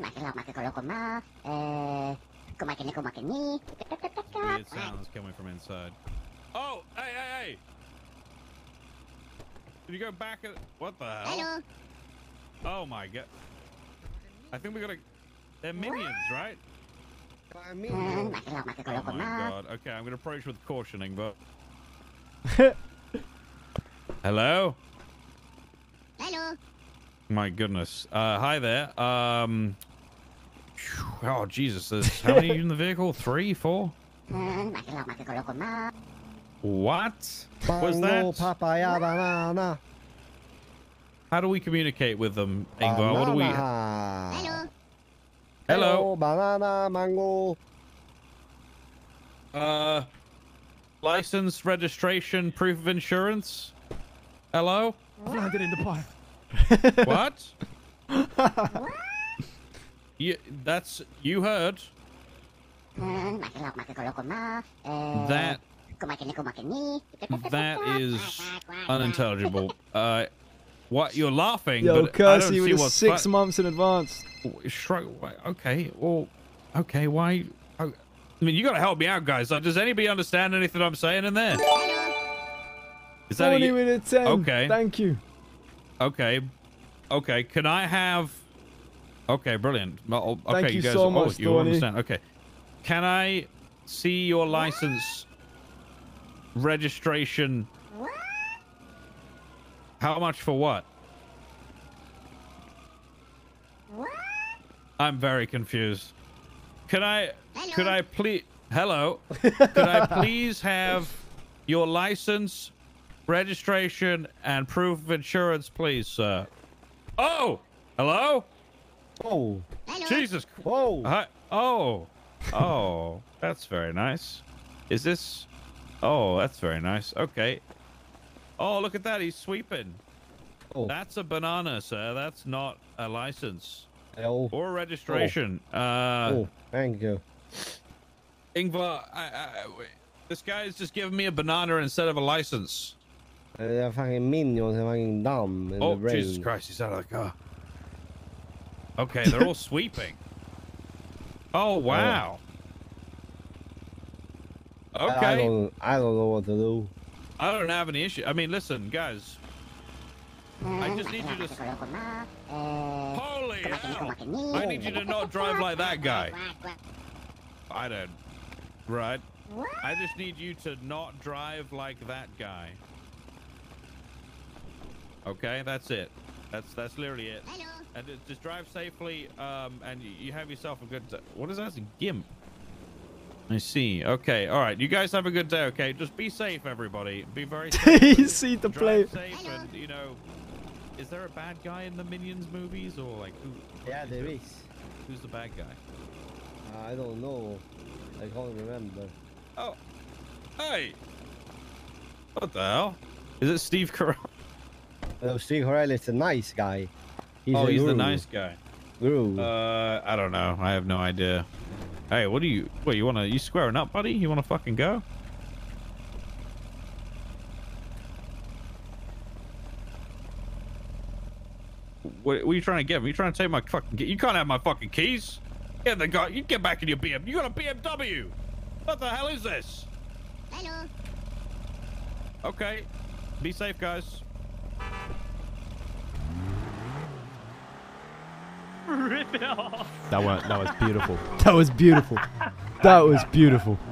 makin kalau koma, koma kini. Weird sounds coming from inside. Oh, hey! Did you go back at what the hell? Hello. Oh my god! I think we gotta. They're minions, right? Oh my god! Okay, I'm gonna approach with cautioning, but. Hello. Hello. My goodness. Hi there. Oh Jesus! There's how many in the vehicle? 3, 4? What was that? How do we communicate with them, Ingvar? What do we? Hello. Hello. Banana, mango. License, registration, proof of insurance. Hello. Landed in the pipe. What? Yeah, that's you heard. That is unintelligible. What you're laughing? Yo, but curse you with 6 months in advance. Okay, well, okay. Why? I mean, you gotta help me out, guys. Does anybody understand anything I'm saying in there? Is that 20 minutes in? Okay. Thank you. Okay. Can I have? Okay, brilliant. Okay, thank you guys, so much, oh, you understand. Okay. Can I see your license, registration? How much for what? I'm very confused. Could I please... Hello. Could I please have your license, registration, and proof of insurance, please, sir? Oh! Hello? Oh, Jesus. Whoa. Oh, that's very nice. Is this? Oh, that's very nice. Okay. Oh, look at that. He's sweeping. Oh. That's a banana, sir. That's not a license or a registration. Thank you. Ingvar, this guy's just giving me a banana instead of a license. They're fucking minions. They're fucking dumb. Oh, Jesus Christ. He's out of the car. Okay, they're all sweeping. Oh wow. Okay. I don't know what to do. I don't have any issue. I mean, listen, guys. I just need you to. Holy hell! I need you to not drive like that guy. I don't. Right. I just need you to not drive like that guy. Okay, that's it. That's literally it. Hello. And just drive safely, and you have yourself a good day. What is that? It's a gimp. I see. Okay. All right. You guys have a good day. Okay. Just be safe, everybody. Be very safe. You see the play. Safe and, you know, is there a bad guy in the Minions movies or like? Who, yeah, there is. Who's the bad guy? I don't know. I can't remember. Oh. Hey. What the hell? Is it Steve Carell? Oh, Steve Carell is a nice guy. He's the nice guy. Guru. I don't know. I have no idea. Hey, what do you? What you want to? You squaring up, buddy? You want to fucking go? What are you trying to get? Are you trying to take my fucking? You can't have my fucking keys. Yeah, the guy. You get back in your BMW. You got a BMW. What the hell is this? Hello. Okay. Be safe, guys. Rip it off. That was beautiful. That was beautiful.